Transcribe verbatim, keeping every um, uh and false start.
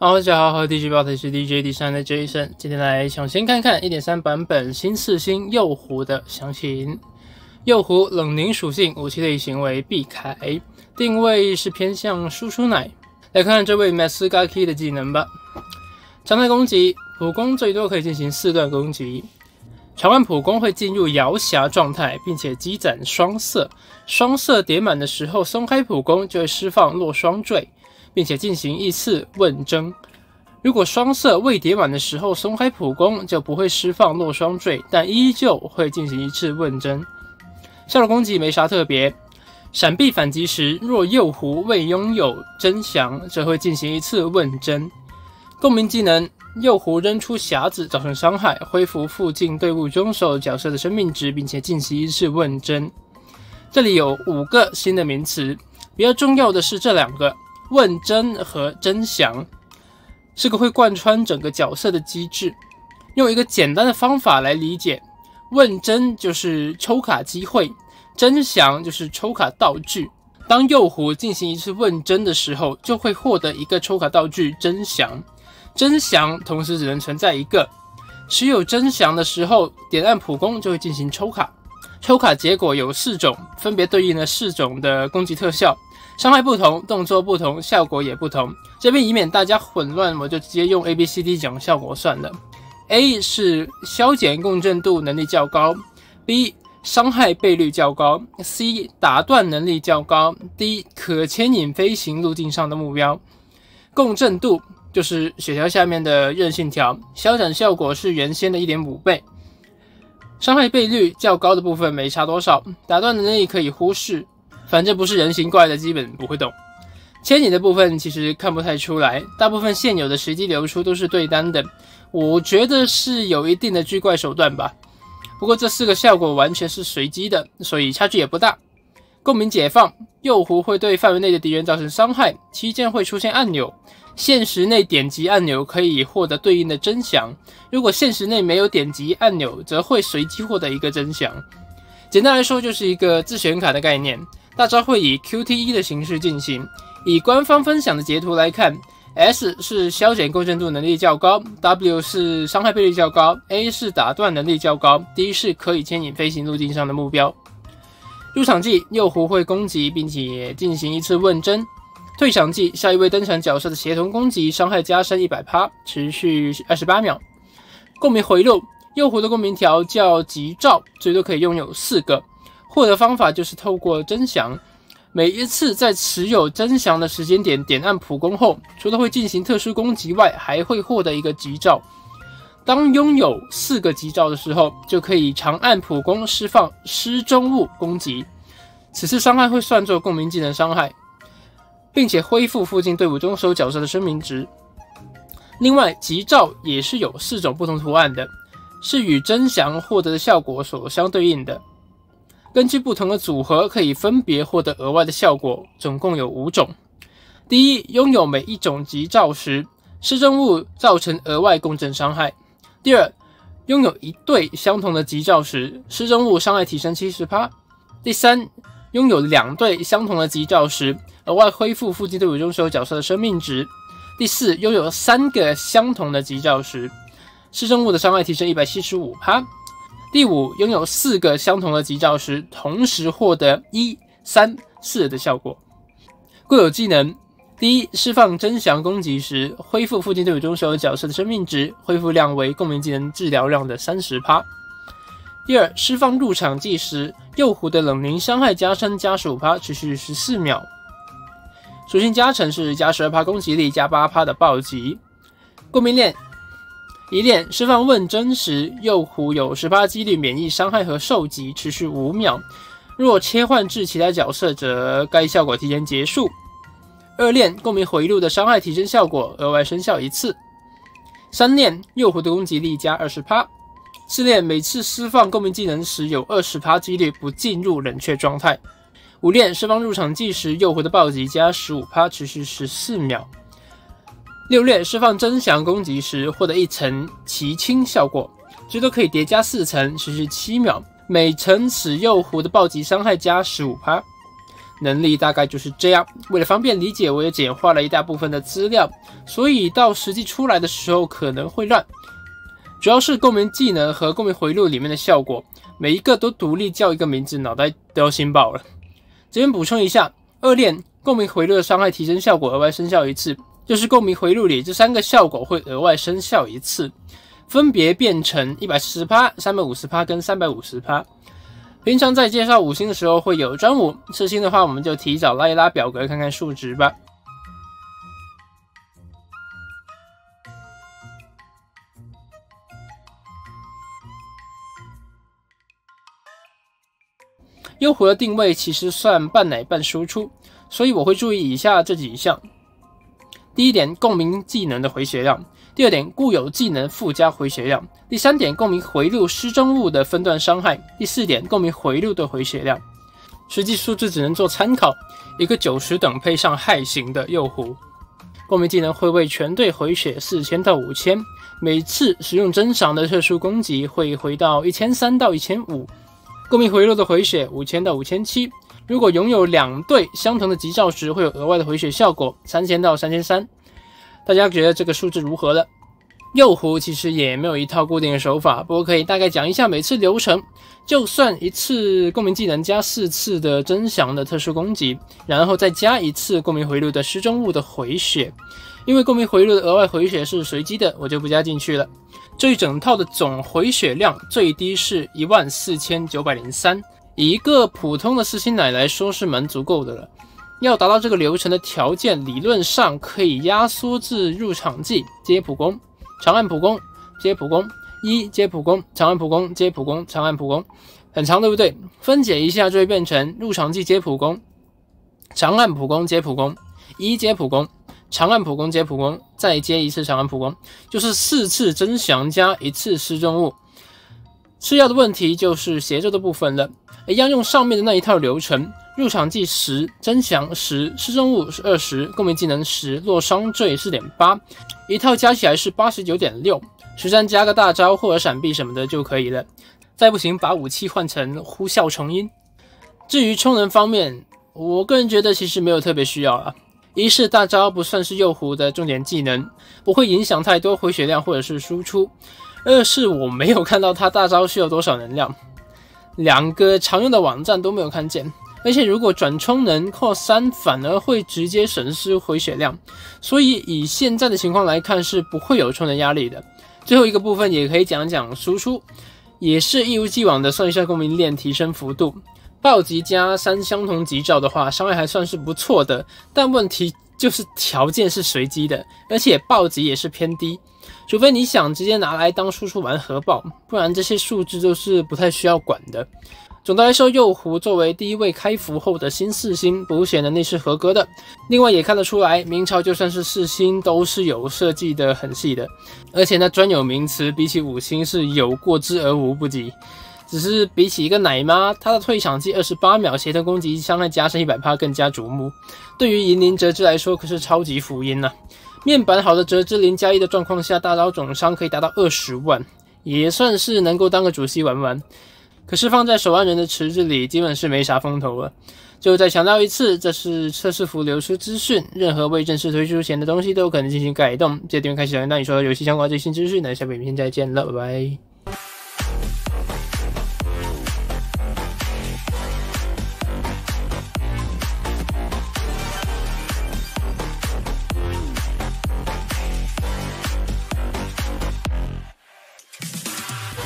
好，大家好，我是 DJbot， 是 D J D 三 的 Jason。今天来抢先看看 一点三 版本新四星幼狐的详情。幼狐冷凝属性，武器类型为碧凯，定位是偏向输出奶。来看这位 Mazzagaki 的技能吧。常态攻击，普攻最多可以进行四段攻击。查完普攻会进入摇匣状态，并且积攒双色。双色叠满的时候，松开普攻就会释放落双坠。 并且进行一次问征。如果双色未叠满的时候松开普攻，就不会释放落双坠，但依旧会进行一次问征。效果攻击没啥特别。闪避反击时，若幼狐未拥有真翔，则会进行一次问征。共鸣技能：幼狐扔出匣子造成伤害，恢复附近队伍中所有角色的生命值，并且进行一次问征。这里有五个新的名词，比较重要的是这两个。 问真和真翔是个会贯穿整个角色的机制。用一个简单的方法来理解，问真就是抽卡机会，真翔就是抽卡道具。当幼狐进行一次问真的时候，就会获得一个抽卡道具真翔。真翔同时只能存在一个。持有真翔的时候，点按普攻就会进行抽卡。抽卡结果有四种，分别对应了四种的攻击特效。 伤害不同，动作不同，效果也不同。这边以免大家混乱，我就直接用 A、B、C、D 讲效果算了。A 是消减共振度能力较高 ，B 伤害倍率较高 ，C 打断能力较高 ，D 可牵引飞行路径上的目标。共振度就是血条下面的韧性条，消减效果是原先的 一点五 倍。伤害倍率较高的部分没差多少，打断能力可以忽视。 反正不是人形怪的，基本不会动。牵引的部分其实看不太出来，大部分现有的随机流出都是对单的，我觉得是有一定的聚怪手段吧。不过这四个效果完全是随机的，所以差距也不大。共鸣解放，幼狐会对范围内的敌人造成伤害，期间会出现按钮，限时内点击按钮可以获得对应的真翔，如果限时内没有点击按钮，则会随机获得一个真翔。简单来说，就是一个自选卡的概念。 大招会以 Q T E 的形式进行。以官方分享的截图来看 ，S 是消减共振度能力较高 ，W 是伤害倍率较高 ，A 是打断能力较高 ，D 是可以牵引飞行路径上的目标。入场技幼狐会攻击，并且进行一次问针。退场技下一位登场角色的协同攻击伤害加深 百分之百， 持续二十八秒。共鸣回路幼狐的共鸣条叫急兆，最多可以拥有四个。 获得方法就是透过真翔，每一次在持有真翔的时间点点按普攻后，除了会进行特殊攻击外，还会获得一个吉兆。当拥有四个吉兆的时候，就可以长按普攻释放失踪物攻击，此次伤害会算作共鸣技能伤害，并且恢复附近队伍中所有角色的生命值。另外，吉兆也是有四种不同图案的，是与真翔获得的效果所相对应的。 根据不同的组合，可以分别获得额外的效果，总共有五种。第一，拥有每一种吉兆时，失踪物造成额外共振伤害；第二，拥有一对相同的吉兆时，失踪物伤害提升 百分之七十； 第三，拥有两对相同的吉兆时，额外恢复附近队伍中所有角色的生命值；第四，拥有三个相同的吉兆时，失踪物的伤害提升 百分之一百七十五。 第五，拥有四个相同的吉兆时，同时获得一、三、四的效果。固有技能：第一，释放真翔攻击时，恢复附近队伍中所有角色的生命值，恢复量为共鸣技能治疗量的 百分之三十。第二，释放入场技时，幼狐的冷凝伤害加深加 百分之十五， 持续十四秒。属性加成是加 百分之十二 攻击力加 百分之八 的暴击。共鸣链。 一练释放问针时，幼狐有 百分之十八 几率免疫伤害和受击，持续五秒。若切换至其他角色，则该效果提前结束。二练共鸣回路的伤害提升效果额外生效一次。三练幼狐的攻击力加 百分之二十。四练每次释放共鸣技能时有 百分之二十 几率不进入冷却状态。五练释放入场技时，幼狐的暴击加 百分之十五， 持续十四秒。 六练释放真翔攻击时，获得一层奇青效果，最多可以叠加四层，持续七秒，每层使幼狐的暴击伤害加 百分之十五。能力大概就是这样。为了方便理解，我也简化了一大部分的资料，所以到实际出来的时候可能会乱。主要是共鸣技能和共鸣回路里面的效果，每一个都独立叫一个名字，脑袋都要心爆了。这边补充一下，二练共鸣回路的伤害提升效果额外生效一次，就是共鸣回路里这三个效果会额外生效一次，分别变成 一百四十趴、三百五十趴 跟 三百五十趴。 平常在介绍五星的时候会有专武，次星的话我们就提早拉一拉表格看看数值吧。幽狐的定位其实算半奶半输出，所以我会注意以下这几项：第一点，共鸣技能的回血量；第二点，固有技能附加回血量。 第三点，共鸣回路失踪物的分段伤害；第四点，共鸣回路的回血量。实际数字只能做参考。一个九十等配上氦型的右狐，共鸣技能会为全队回血 四千 到 五千， 每次使用珍赏的特殊攻击会回到 一千三百 到 一千五百。共鸣回路的回血 五千 到 五千七， 如果拥有两队相同的吉兆时，会有额外的回血效果 三千 到 三千三百。大家觉得这个数字如何了？ 右狐其实也没有一套固定的手法，不过可以大概讲一下每次流程。就算一次共鸣技能加四次的增强的特殊攻击，然后再加一次共鸣回路的失踪物的回血，因为共鸣回路的额外回血是随机的，我就不加进去了。这一整套的总回血量最低是 一万四千九百零三， 以一个普通的四星奶来说是蛮足够的了。要达到这个流程的条件，理论上可以压缩至入场技接普攻。 长按普攻，接普攻，一接普攻，长按普攻，接普攻，长按普攻，很长对不对？分解一下就会变成入场技接普攻，长按普攻接普攻，一接普攻，长按普攻接普攻，再接一次长按普攻，就是四次增强加一次失踪物。次要的问题就是协奏的部分了，一样用上面的那一套流程。 入场技十，增强十，失踪物是二十，共鸣技能十，落伤坠 四点八， 一套加起来是 八十九点六， 实战加个大招或者闪避什么的就可以了。再不行把武器换成呼啸重音。至于充能方面，我个人觉得其实没有特别需要啊。一是大招不算是右狐的重点技能，不会影响太多回血量或者是输出；二是我没有看到他大招需要多少能量，两个常用的网站都没有看见。 而且如果转充能扣 三， 反而会直接损失回血量，所以以现在的情况来看是不会有充能压力的。最后一个部分也可以讲讲输出，也是一如既往的算一下共鸣链提升幅度。暴击加三相同吉兆的话，伤害还算是不错的，但问题就是条件是随机的，而且暴击也是偏低，除非你想直接拿来当输出玩核爆，不然这些数字都是不太需要管的。 总的来说，右狐作为第一位开服后的新四星，补血能力是合格的。另外也看得出来，明朝就算是四星都是有设计的很细的，而且那专有名词比起五星是有过之而无不及。只是比起一个奶妈，她的退场技二十八秒协同攻击伤害加深 百分之百 更加瞩目。对于银铃折枝来说，可是超级福音啊！面板好的折枝零加一的状况下，大招总伤可以达到二十万，也算是能够当个主 C 玩玩。 可是放在手腕人的池子里，基本是没啥风头了。就再强调一次，这是测试服流出资讯，任何未正式推出前的东西都有可能进行改动。记得订阅开启小铃铛，你收到游戏相关最新资讯。那下期影片再见了，拜拜。